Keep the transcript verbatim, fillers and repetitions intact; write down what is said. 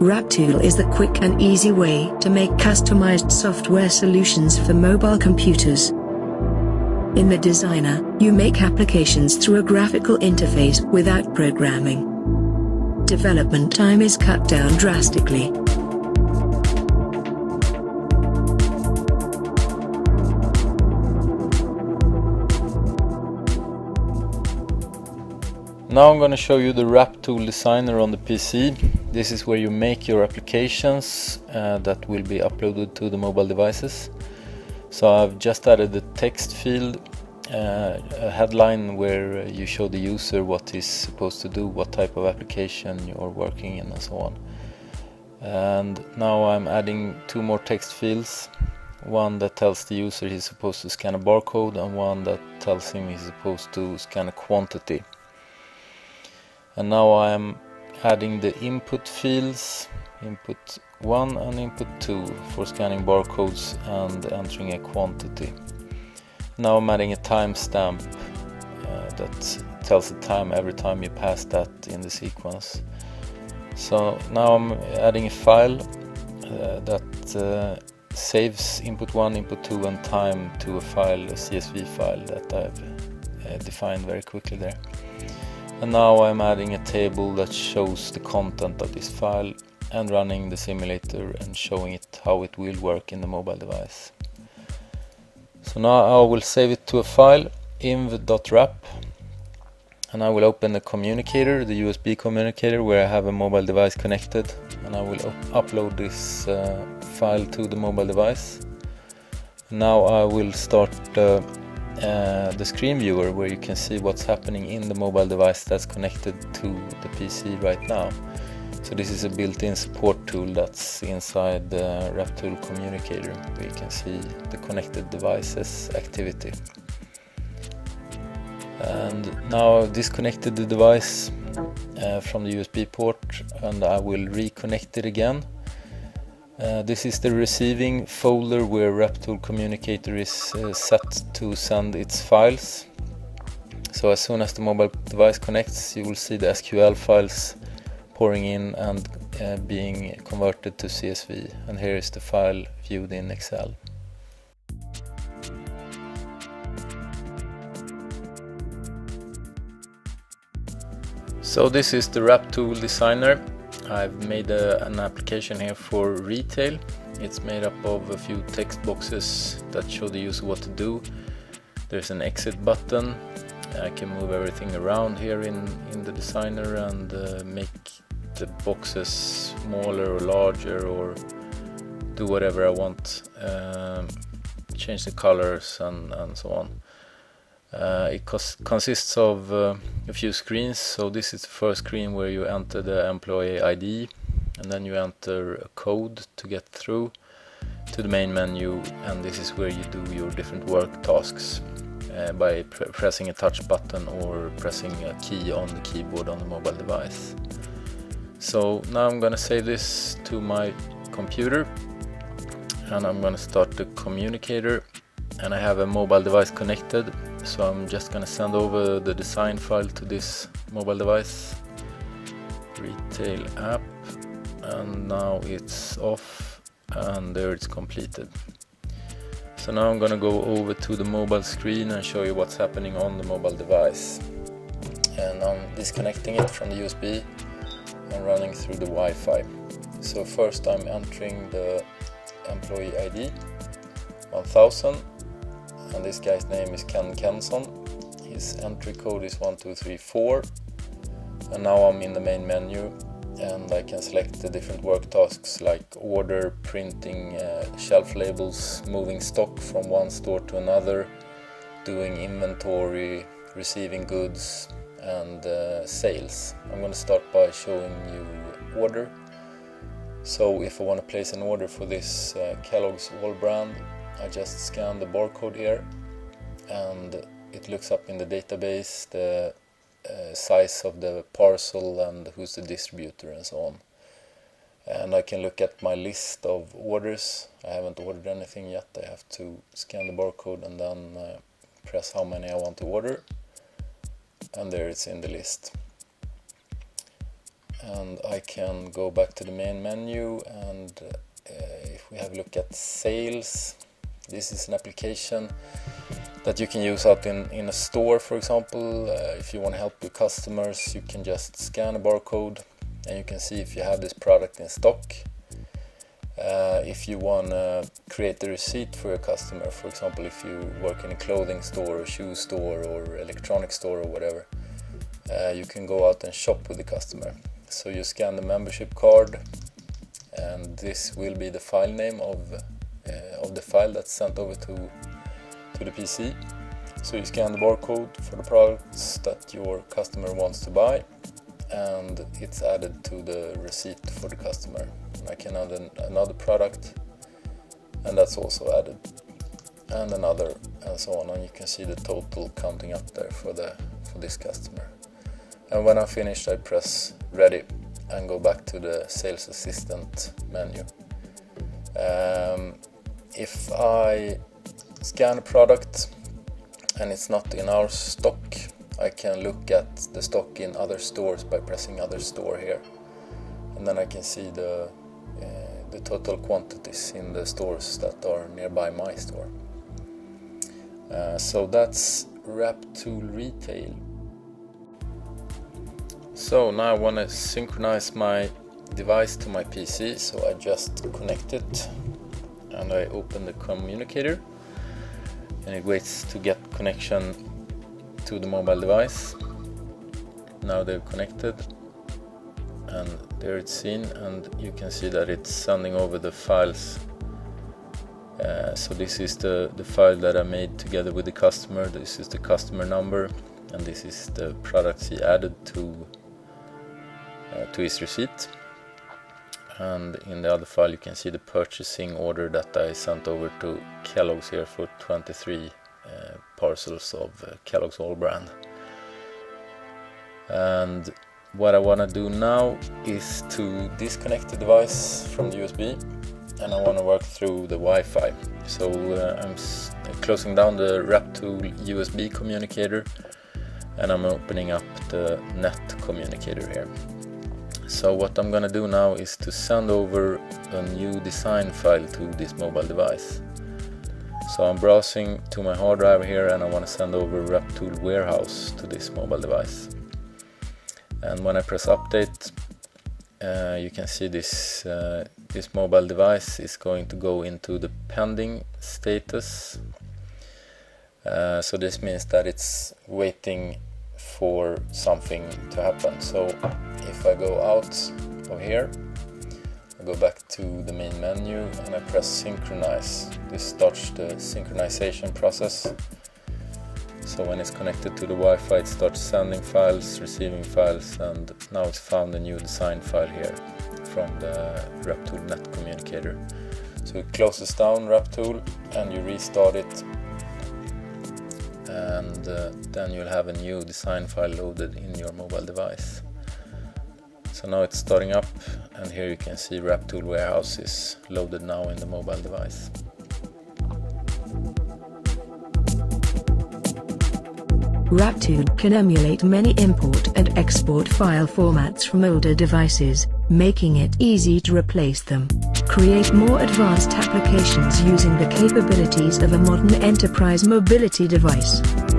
Raptool is the quick and easy way to make customized software solutions for mobile computers. In the designer, you make applications through a graphical interface without programming. Development time is cut down drastically. Now I'm going to show you the Raptool Designer on the P C. This is where you make your applications uh, that will be uploaded to the mobile devices. So I've just added the text field, uh, a headline where you show the user what he's supposed to do, what type of application you're working in and so on. And now I'm adding two more text fields. One that tells the user he's supposed to scan a barcode and one that tells him he's supposed to scan a quantity. And now I am adding the input fields, input one and input two, for scanning barcodes and entering a quantity. Now I'm adding a timestamp uh, that tells the time every time you pass that in the sequence. So now I'm adding a file uh, that uh, saves input one, input two and time to a file, a C S V file that I've uh, defined very quickly there. And now I'm adding a table that shows the content of this file and running the simulator and showing it how it will work in the mobile device. So now I will save it to a file, inv.wrap, and I will open the communicator, the U S B communicator, where I have a mobile device connected, and I will up upload this uh, file to the mobile device. Now I will start uh, Uh, the screen viewer, where you can see what's happening in the mobile device that's connected to the P C right now. So this is a built-in support tool that's inside the Raptool Communicator, where you can see the connected devices activity. And now I've disconnected the device uh, from the U S B port, and I will reconnect it again. Uh, this is the receiving folder where Raptool Communicator is uh, set to send its files. So as soon as the mobile device connects, you will see the S Q L files pouring in and uh, being converted to C S V. And here is the file viewed in Excel. So this is the Raptool Designer. I've made a, an application here for retail. It's made up of a few text boxes that show the user what to do. There's an exit button. I can move everything around here in, in the designer and uh, make the boxes smaller or larger, or do whatever I want. Um, change the colors and, and so on. Uh, it cons consists of uh, a few screens. So this is the first screen where you enter the employee I D, and then you enter a code to get through to the main menu, and this is where you do your different work tasks uh, by pr pressing a touch button or pressing a key on the keyboard on the mobile device. So now I'm gonna save this to my computer, and I'm gonna start the communicator, and I have a mobile device connected. So I'm just going to send over the design file to this mobile device, retail app, and now it's off, and there it's completed. So now I'm going to go over to the mobile screen and show you what's happening on the mobile device. And I'm disconnecting it from the U S B and running through the Wi-Fi. So first I'm entering the employee I D, one thousand. And this guy's name is Ken Kenson. His entry code is one two three four. And now I'm in the main menu, and I can select the different work tasks like order, printing uh, shelf labels, moving stock from one store to another, doing inventory, receiving goods, and uh, sales. I'm going to start by showing you order. So if I want to place an order for this uh, Kellogg's All brand, I just scan the barcode here, and it looks up in the database the uh, size of the parcel and who's the distributor and so on. And I can look at my list of orders. I haven't ordered anything yet. I have to scan the barcode and then uh, press how many I want to order, and there it's in the list. and I can go back to the main menu, and uh, if we have a look at sales, this is an application that you can use out in, in a store, for example. Uh, if you want to help your customers, you can just scan a barcode and you can see if you have this product in stock. Uh, if you want to create a receipt for your customer, for example, if you work in a clothing store or shoe store or electronic store or whatever, uh, you can go out and shop with the customer. So you scan the membership card, and this will be the file name of, uh, of the file that's sent over to, to the P C. So you scan the barcode for the products that your customer wants to buy, and it's added to the receipt for the customer. I can add an, another product, and that's also added, and another, and so on, and you can see the total counting up there for the for this customer. And when I'm finished, I press ready and go back to the sales assistant menu. Um, if I scan a product and it's not in our stock, I can look at the stock in other stores by pressing other store here, and then I can see the Uh, the total quantities in the stores that are nearby my store. Uh, so that's Raptool Retail. So now I want to synchronize my device to my P C, so I just connect it and I open the communicator, and it waits to get connection to the mobile device. Now they've connected, and there it's seen, and you can see that it's sending over the files. Uh, so this is the, the file that I made together with the customer. This is the customer number, and this is the products he added to, uh, to his receipt. And in the other file you can see the purchasing order that I sent over to Kellogg's here for twenty-three uh, parcels of uh, Kellogg's All Brand. And what I want to do now is to disconnect the device from the U S B, and I want to work through the Wi-Fi. So uh, I'm s closing down the Raptool U S B communicator, and I'm opening up the N E T communicator here. So what I'm going to do now is to send over a new design file to this mobile device. So I'm browsing to my hard drive here, and I want to send over Raptool Warehouse to this mobile device. And when I press update, uh, you can see this uh, this mobile device is going to go into the pending status. Uh, so this means that it's waiting for something to happen. So if I go out of here, I go back to the main menu and I press synchronize. This starts the synchronization process. So when it's connected to the Wi-Fi, it starts sending files, receiving files, and now it's found a new design file here from the Raptool N E T Communicator. So it closes down Raptool and you restart it, and uh, then you'll have a new design file loaded in your mobile device. So now it's starting up, and here you can see Raptool Warehouse is loaded now in the mobile device. Raptool can emulate many import and export file formats from older devices, making it easy to replace them. Create more advanced applications using the capabilities of a modern enterprise mobility device.